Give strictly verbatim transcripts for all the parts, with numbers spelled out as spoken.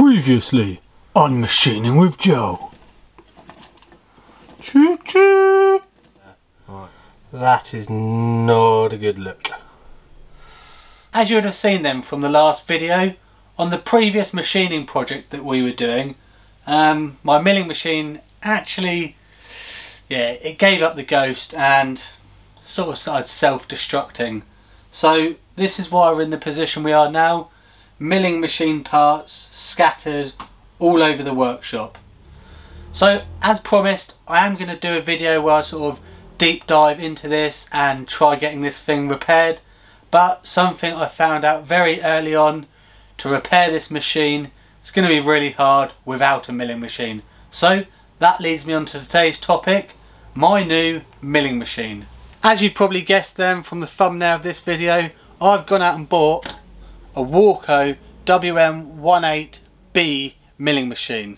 Previously on Machining with Joe. Choo choo! Right. That is not a good look. As you would have seen them from the last video, on the previous machining project that we were doing, um, my milling machine actually, yeah, it gave up the ghost and sort of started self-destructing. So this is why we're in the position we are now. Milling machine parts scattered all over the workshop. So as promised, I am going to do a video where I sort of deep dive into this and try getting this thing repaired, but something I found out very early on, to repair this machine it's going to be really hard without a milling machine. So that leads me on to today's topic, my new milling machine. As you've probably guessed then from the thumbnail of this video, I've gone out and bought a Warco W M one eight B milling machine.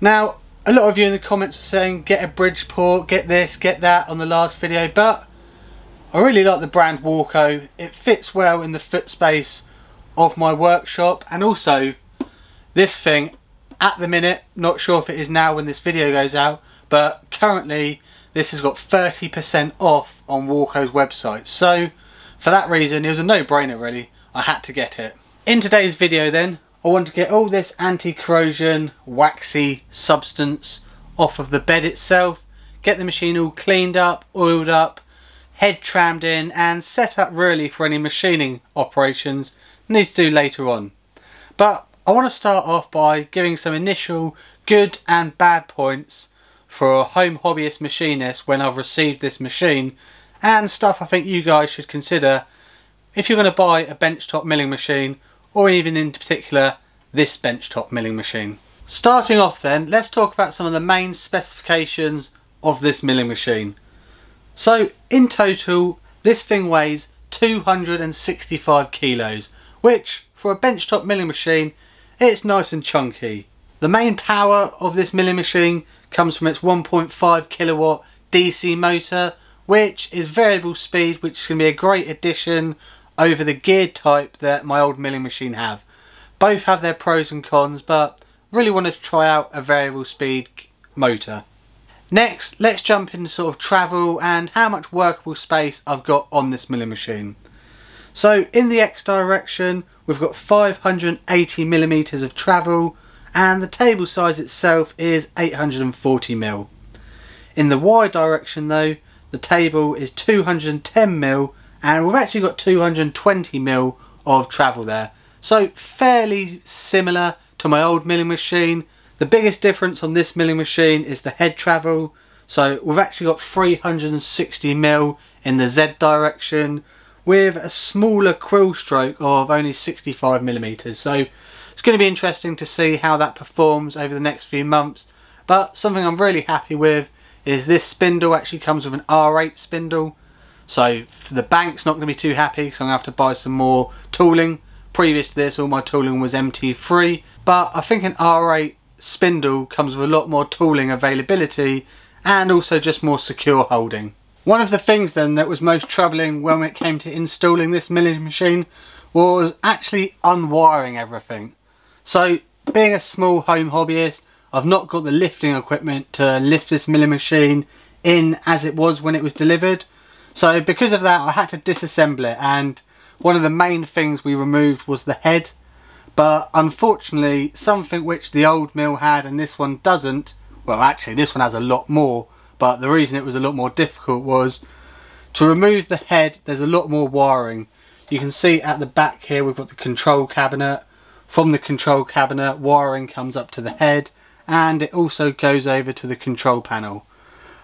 Now, a lot of you in the comments were saying get a Bridgeport, get this, get that on the last video, but I really like the brand Warco. It fits well in the foot space of my workshop, and also this thing at the minute, not sure if it is now when this video goes out, but currently this has got thirty percent off on Warco's website. So for that reason, it was a no-brainer really. I had to get it. In today's video then, I want to get all this anti-corrosion waxy substance off of the bed itself, get the machine all cleaned up, oiled up, head trammed in and set up really for any machining operations I need to do later on. But I want to start off by giving some initial good and bad points for a home hobbyist machinist when I've received this machine, and stuff I think you guys should consider if you're going to buy a benchtop milling machine, or even in particular this benchtop milling machine. Starting off then, let's talk about some of the main specifications of this milling machine. So in total this thing weighs two hundred sixty-five kilos, which for a benchtop milling machine it's nice and chunky. The main power of this milling machine comes from its one point five kilowatt D C motor, which is variable speed, which is going to be a great addition over the geared type that my old milling machine have. Both have their pros and cons, but really wanted to try out a variable speed motor. Next, let's jump into sort of travel and how much workable space I've got on this milling machine. So in the X direction, we've got five hundred eighty millimeters of travel, and the table size itself is eight hundred forty millimeters. In the Y direction though, the table is two hundred ten millimeters, and we've actually got two hundred twenty millimeters of travel there. So fairly similar to my old milling machine. The biggest difference on this milling machine is the head travel. So we've actually got three hundred sixty millimeters in the Z direction with a smaller quill stroke of only sixty-five millimeters. So it's going to be interesting to see how that performs over the next few months. But something I'm really happy with is this spindle actually comes with an R eight spindle. So the bank's not going to be too happy because I'm going to have to buy some more tooling. Previous to this, all my tooling was M T three. But I think an R eight spindle comes with a lot more tooling availability and also just more secure holding. One of the things then that was most troubling when it came to installing this milling machine was actually unwiring everything. So being a small home hobbyist, I've not got the lifting equipment to lift this milling machine in as it was when it was delivered. So because of that I had to disassemble it, and one of the main things we removed was the head. But unfortunately something which the old mill had and this one doesn't, well actually this one has a lot more, but the reason it was a lot more difficult was to remove the head there's a lot more wiring. You can see at the back here we've got the control cabinet. From the control cabinet wiring comes up to the head, and it also goes over to the control panel.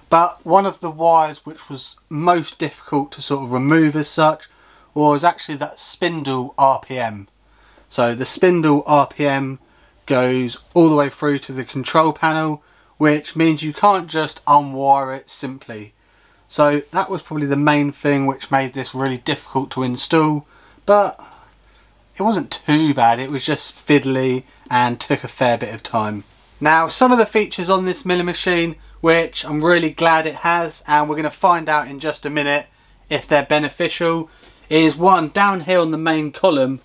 But one of the wires which was most difficult to sort of remove as such was actually that spindle R P M. So the spindle R P M goes all the way through to the control panel, which means you can't just unwire it simply. So that was probably the main thing which made this really difficult to install, but it wasn't too bad, it was just fiddly and took a fair bit of time. Now some of the features on this milling machine which I'm really glad it has, and we're going to find out in just a minute if they're beneficial, is one, down here on the main column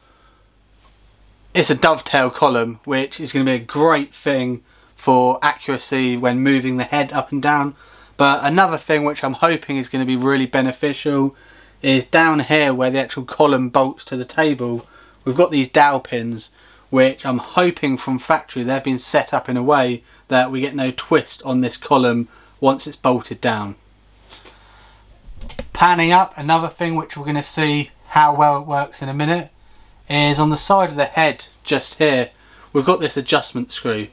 it's a dovetail column, which is going to be a great thing for accuracy when moving the head up and down. But another thing which I'm hoping is going to be really beneficial is down here where the actual column bolts to the table, we've got these dowel pins, which I'm hoping from factory they've been set up in a way that we get no twist on this column once it's bolted down. Panning up, another thing which we're going to see how well it works in a minute is on the side of the head just here we've got this adjustment screw.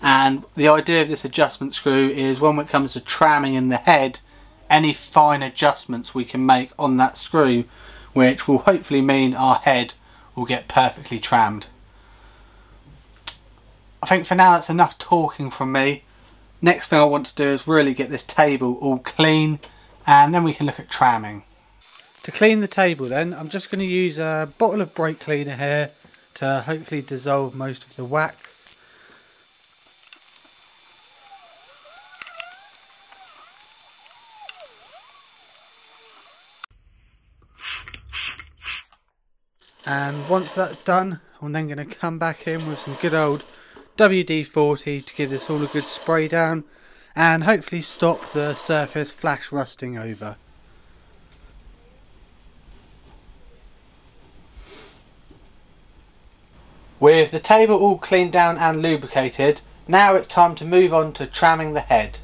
And the idea of this adjustment screw is when it comes to tramming in the head, any fine adjustments we can make on that screw, which will hopefully mean our head will get perfectly trammed. I think for now that's enough talking from me. Next thing I want to do is really get this table all clean, and then we can look at tramming. To clean the table then, I'm just going to use a bottle of brake cleaner here to hopefully dissolve most of the wax. And once that's done, I'm then going to come back in with some good old W D forty to give this all a good spray down and hopefully stop the surface flash rusting over. With the table all cleaned down and lubricated, now it's time to move on to tramming the head.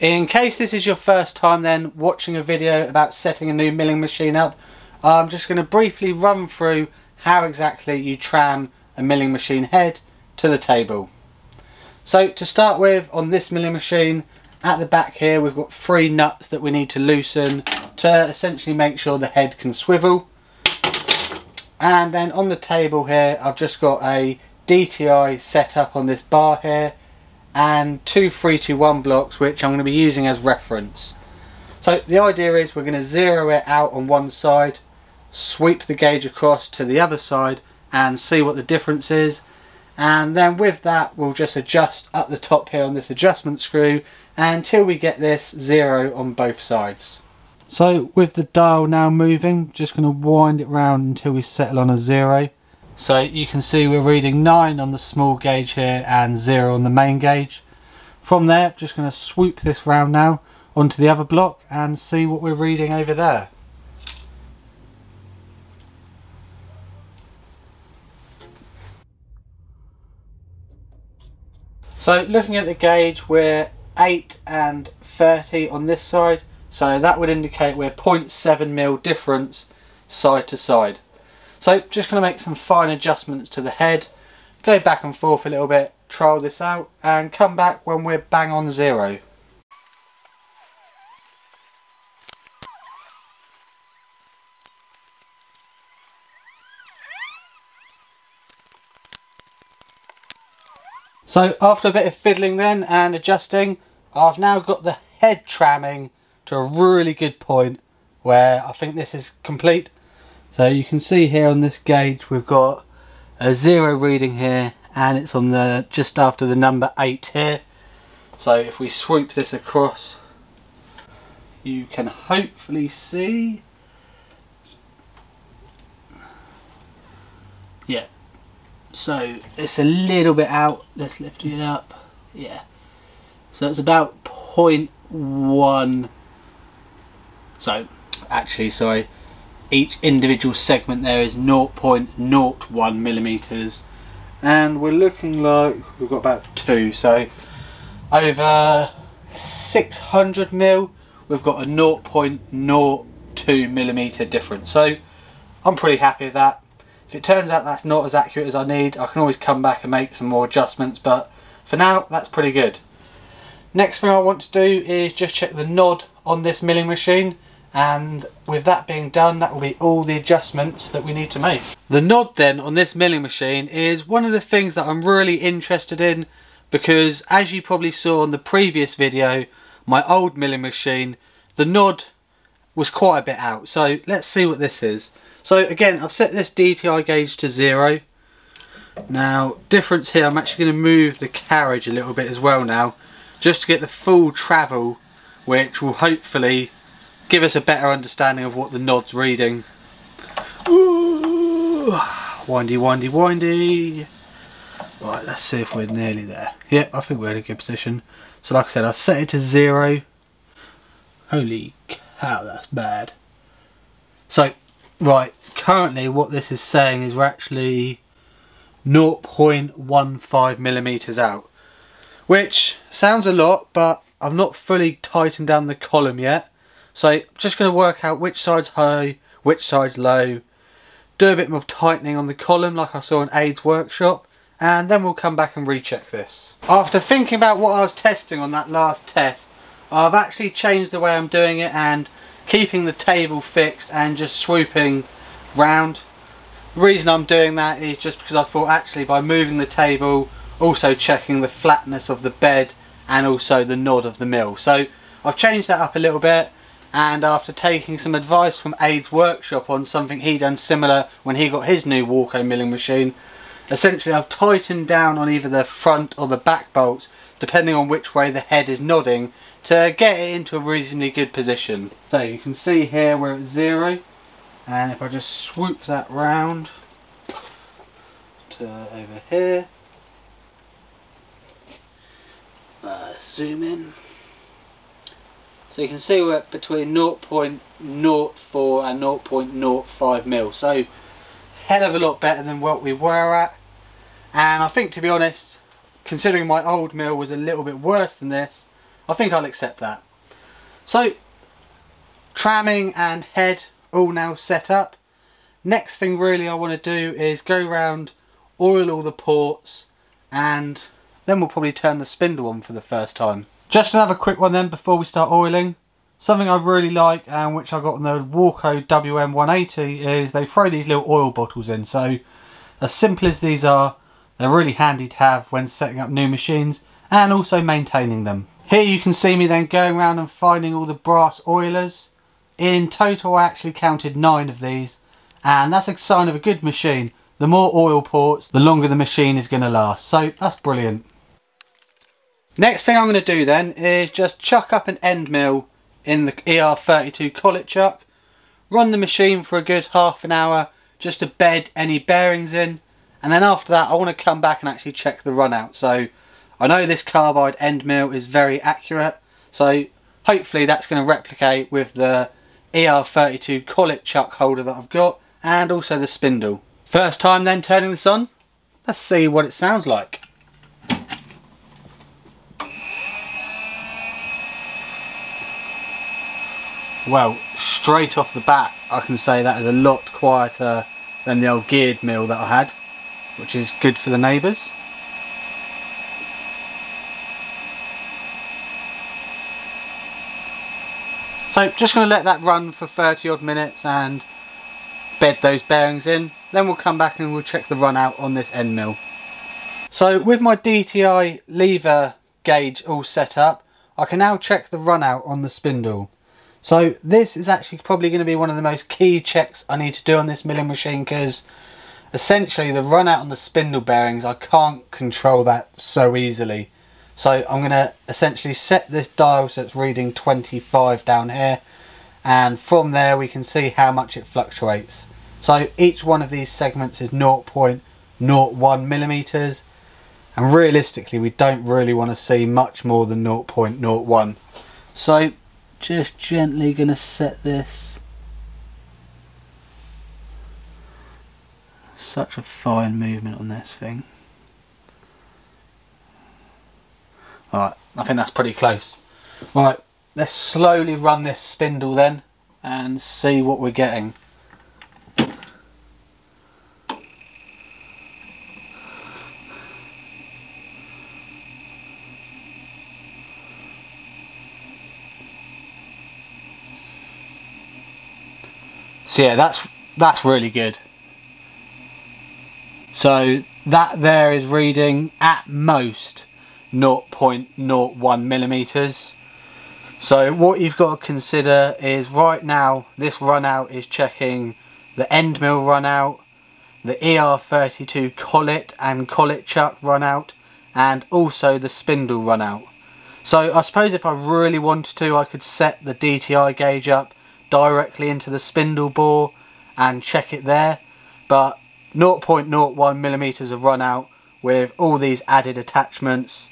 In case this is your first time then watching a video about setting a new milling machine up, I'm just going to briefly run through how exactly you tram a milling machine head to the table. So to start with, on this milling machine, at the back here we've got three nuts that we need to loosen to essentially make sure the head can swivel. And then on the table here I've just got a D T I set up on this bar here and two three two one blocks which I'm going to be using as reference. So the idea is we're going to zero it out on one side, sweep the gauge across to the other side and see what the difference is, and then with that we'll just adjust up the top here on this adjustment screw until we get this zero on both sides. So with the dial now moving, just going to wind it round until we settle on a zero. So you can see we're reading nine on the small gauge here and zero on the main gauge. From there, just going to swoop this round now onto the other block and see what we're reading over there. So looking at the gauge, we're eight and thirty on this side, so that would indicate we're zero point seven mil difference side to side. So just going to make some fine adjustments to the head, go back and forth a little bit, trial this out and come back when we're bang on zero. So after a bit of fiddling then and adjusting, I've now got the head tramming to a really good point where I think this is complete. So you can see here on this gauge we've got a zero reading here and it's on the just after the number eight here. So if we swoop this across, you can hopefully see, yeah. So it's a little bit out, let's lift it up, yeah. So it's about zero point one, so actually, sorry, each individual segment there is zero point zero one millimeters. And we're looking like we've got about two, so over six hundred mil, we've got a zero point zero two millimeter difference. So I'm pretty happy with that. If it turns out that's not as accurate as I need, I can always come back and make some more adjustments, but for now that's pretty good. Next thing I want to do is just check the nod on this milling machine, and with that being done that will be all the adjustments that we need to make. The nod then on this milling machine is one of the things that I'm really interested in, because as you probably saw on the previous video, my old milling machine, the nod was quite a bit out. So let's see what this is. So again, I've set this D T I gauge to zero. Now, difference here, I'm actually going to move the carriage a little bit as well now, just to get the full travel, which will hopefully give us a better understanding of what the nod's reading. Ooh. Windy, windy, windy. Right, let's see if we're nearly there. Yep, yeah, I think we're in a good position. So like I said, I set it to zero. Holy cow, that's bad. So, right, currently what this is saying is we're actually zero point one five millimeters out. Which sounds a lot, but I've not fully tightened down the column yet. So I'm just going to work out which side's high, which side's low. Do a bit more tightening on the column like I saw in Aid's workshop. And then we'll come back and recheck this. After thinking about what I was testing on that last test, I've actually changed the way I'm doing it and keeping the table fixed and just swooping round. The reason I'm doing that is just because I thought actually by moving the table, also checking the flatness of the bed and also the nod of the mill. So I've changed that up a little bit, and after taking some advice from Aid's workshop on something he done similar when he got his new Warco milling machine, essentially I've tightened down on either the front or the back bolts depending on which way the head is nodding to get it into a reasonably good position. So you can see here we're at zero, and if I just swoop that round to over here, uh, zoom in. So you can see we're at between zero point zero four and zero point zero five mil. So hell of a lot better than what we were at. And I think, to be honest, considering my old mill was a little bit worse than this, I think I'll accept that. So tramming and head all now set up. Next thing really I want to do is go round, oil all the ports, and then we'll probably turn the spindle on for the first time. Just another quick one then before we start oiling. Something I really like and which I got on the Warco W M one eighty is they throw these little oil bottles in. So as simple as these are, they're really handy to have when setting up new machines and also maintaining them. Here you can see me then going around and finding all the brass oilers. In total I actually counted nine of these, and that's a sign of a good machine. The more oil ports, the longer the machine is going to last. So that's brilliant. Next thing I'm going to do then is just chuck up an end mill in the E R thirty-two collet chuck, run the machine for a good half an hour just to bed any bearings in, and then after that I want to come back and actually check the run out. So I know this carbide end mill is very accurate, so hopefully that's going to replicate with the E R thirty-two collet chuck holder that I've got and also the spindle. First time then turning this on, let's see what it sounds like. Well, straight off the bat I can say that is a lot quieter than the old geared mill that I had, which is good for the neighbours. So just going to let that run for thirty odd minutes and bed those bearings in, then we'll come back and we'll check the run out on this end mill. So with my D T I lever gauge all set up, I can now check the run out on the spindle. So this is actually probably going to be one of the most key checks I need to do on this milling machine, because essentially the run out on the spindle bearings, I can't control that so easily. So I'm going to essentially set this dial so it's reading twenty-five down here, and from there we can see how much it fluctuates. So each one of these segments is zero point zero one millimeters, and realistically we don't really want to see much more than zero point zero one. So just gently going to set this. Such a fine movement on this thing. Alright, I think that's pretty close. Alright, let's slowly run this spindle then and see what we're getting. So yeah, that's that's really good. So that there is reading at most zero point zero one millimeters. So what you've got to consider is right now this run out is checking the end mill run out, the E R thirty-two collet and collet chuck run out, and also the spindle run out. So I suppose if I really wanted to, I could set the D T I gauge up directly into the spindle bore and check it there, but zero point zero one millimeters of run out with all these added attachments.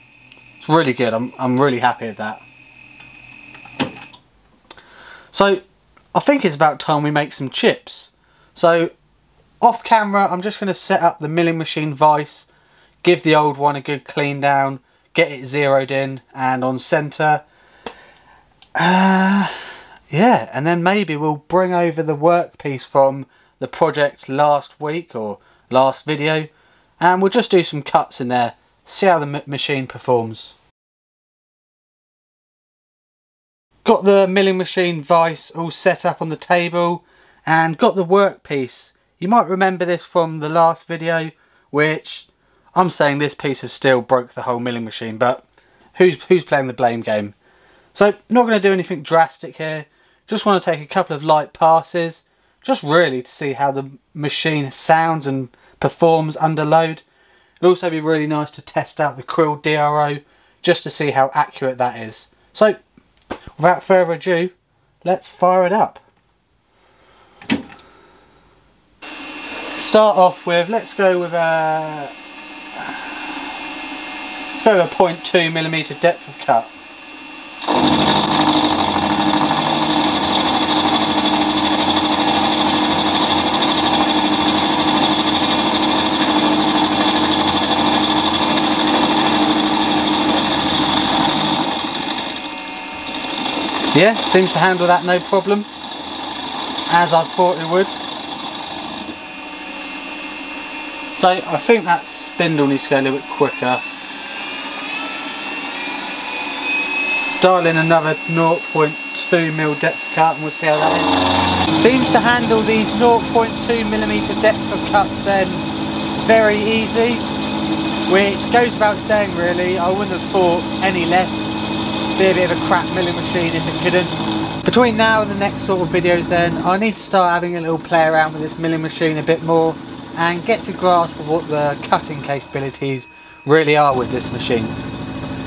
It's really good. I'm, I'm really happy with that. So I think it's about time we make some chips. So off camera I'm just going to set up the milling machine vise, give the old one a good clean down, get it zeroed in and on centre. Uh, yeah, and then maybe we'll bring over the workpiece from the project last week or last video, and we'll just do some cuts in there, see how the machine performs. Got the milling machine vise all set up on the table and got the workpiece. You might remember this from the last video, which I'm saying this piece of steel broke the whole milling machine, but who's, who's playing the blame game? So not going to do anything drastic here, just want to take a couple of light passes, just really to see how the machine sounds and performs under load. It'll also be really nice to test out the Quill D R O just to see how accurate that is. So without further ado, let's fire it up. Start off with, let's go with a, let's go with a zero point two millimeter depth of cut. Yeah, seems to handle that no problem, as I thought it would. So I think that spindle needs to go a little bit quicker. Dial in another zero point two millimeter depth of cut and we'll see how that is. Seems to handle these zero point two millimeter depth of cuts then very easy, which goes without saying really. I wouldn't have thought any less. Be a bit of a crap milling machine if it couldn't. Between now and the next sort of videos then, I need to start having a little play around with this milling machine a bit more and get to grasp of what the cutting capabilities really are with this machine.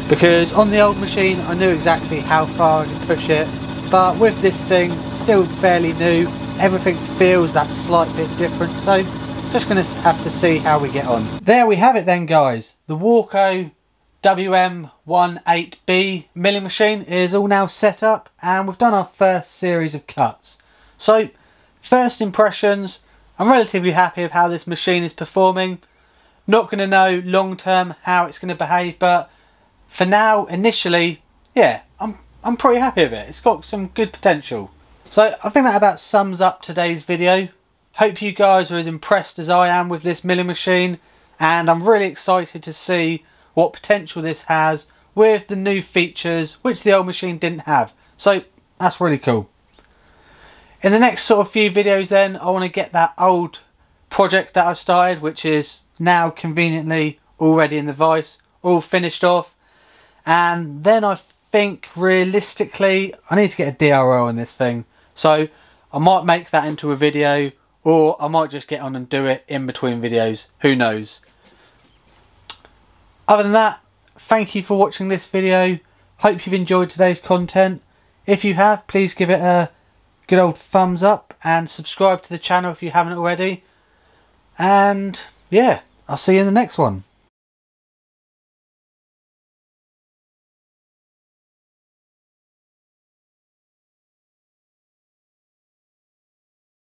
Because on the old machine I knew exactly how far I could push it, but with this thing, still fairly new, everything feels that slight bit different, so just going to have to see how we get on. There we have it then guys, the Warco W M eighteen B milling machine is all now set up and we've done our first series of cuts. So first impressions, I'm relatively happy with how this machine is performing. Not going to know long term how it's going to behave, but for now initially, yeah, I'm, I'm pretty happy with it. It's got some good potential. So I think that about sums up today's video. Hope you guys are as impressed as I am with this milling machine, and I'm really excited to see what potential this has with the new features which the old machine didn't have. So that's really cool. In the next sort of few videos then, I want to get that old project that I started, which is now conveniently already in the vise, all finished off. And then I think realistically I need to get a D R O on this thing, so I might make that into a video, or I might just get on and do it in between videos, who knows. Other than that, thank you for watching this video. Hope you've enjoyed today's content. If you have, please give it a good old thumbs up and subscribe to the channel if you haven't already. And yeah, I'll see you in the next one.